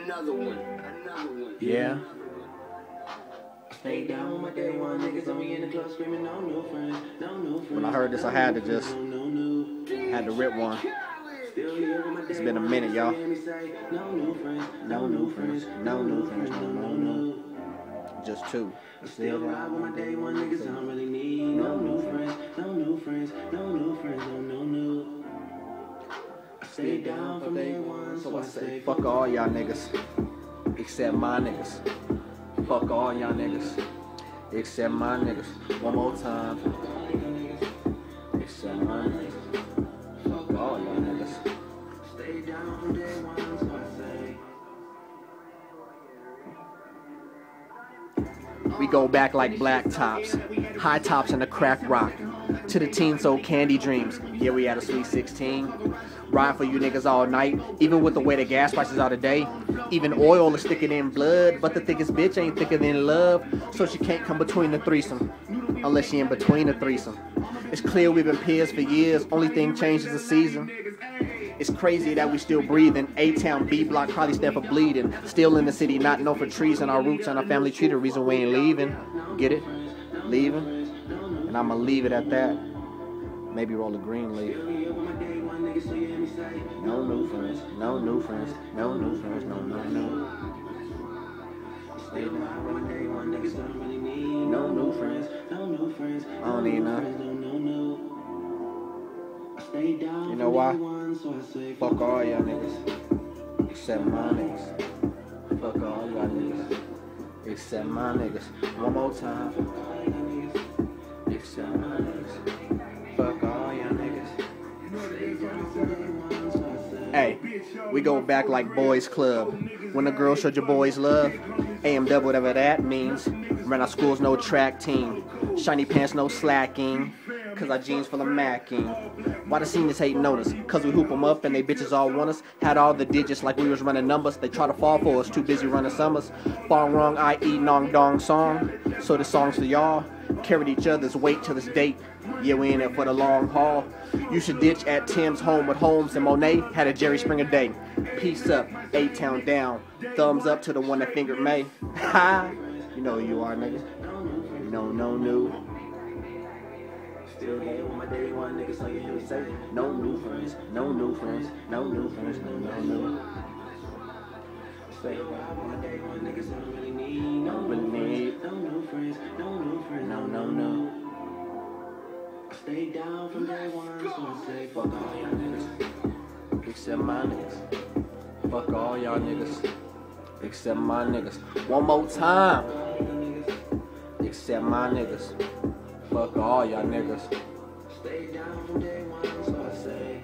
Another one. Yeah. Stay down with my day one niggas on me in the club screaming, no, no friends, no, no friends. When I heard this, I had to just rip one. It's been a minute, y'all. No, no friends. Just two. Still ride with my day one niggas, I don't really need no friends. Stay down for day one, so I say fuck all y'all niggas, except my niggas. Fuck all y'all niggas, except my niggas. One more time. Except my niggas. Fuck all y'all niggas. Stay down for day one, so I say. We go back like black tops, high tops and a crack rock. To the teen soul candy dreams, yeah, we at a sweet 16. Ride for you niggas all night, even with the way the gas prices are today. Even oil is thicker than blood, but the thickest bitch ain't thicker than love. So she can't come between the threesome, unless she in between the threesome. It's clear we've been peers for years, only thing changed is the season. It's crazy that we still breathing. A-Town, B-Block, probably stand for bleeding. Still in the city, not known for trees and our roots and our family tree. The reason we ain't leaving. Get it? Leaving. And I'ma leave it at that. Maybe roll a green leaf. No new friends. I don't need none. You know why? Fuck all y'all niggas, except my niggas. Fuck all y'all niggas, except my niggas. One more time. Fuck all y'all niggas, except my niggas. Fuck all y'all niggas. Hey, we go back like boys club. When a girl showed your boys love, AMW, whatever that means. Ran our schools, no track team. Shiny pants, no slacking. Cause our jeans full of macking. Why the seniors hate notice? Cause we hoop them up and they bitches all want us. Had all the digits like we was running numbers. They try to fall for us, too busy running summers. Far wrong, i.e. Nong Dong song. So the songs for y'all. Carried each other's weight till this date. Yeah, we in it for the long haul. You should ditch at Tim's home with Holmes and Monet. Had a Jerry Springer day. Peace up, A-Town down. Thumbs up to the one that fingered May. Ha! You know who you are, nigga. You know no new. Still here with my day one niggas, so you hear me say, no new friends. Stay alive with my day one niggas, so I don't really need no new friends. I stay down from day one, so I say, fuck all y'all niggas, except my niggas. Fuck all y'all niggas, except my niggas. One more time, except my niggas. Fuck all y'all niggas. Stay down from day one, so I say.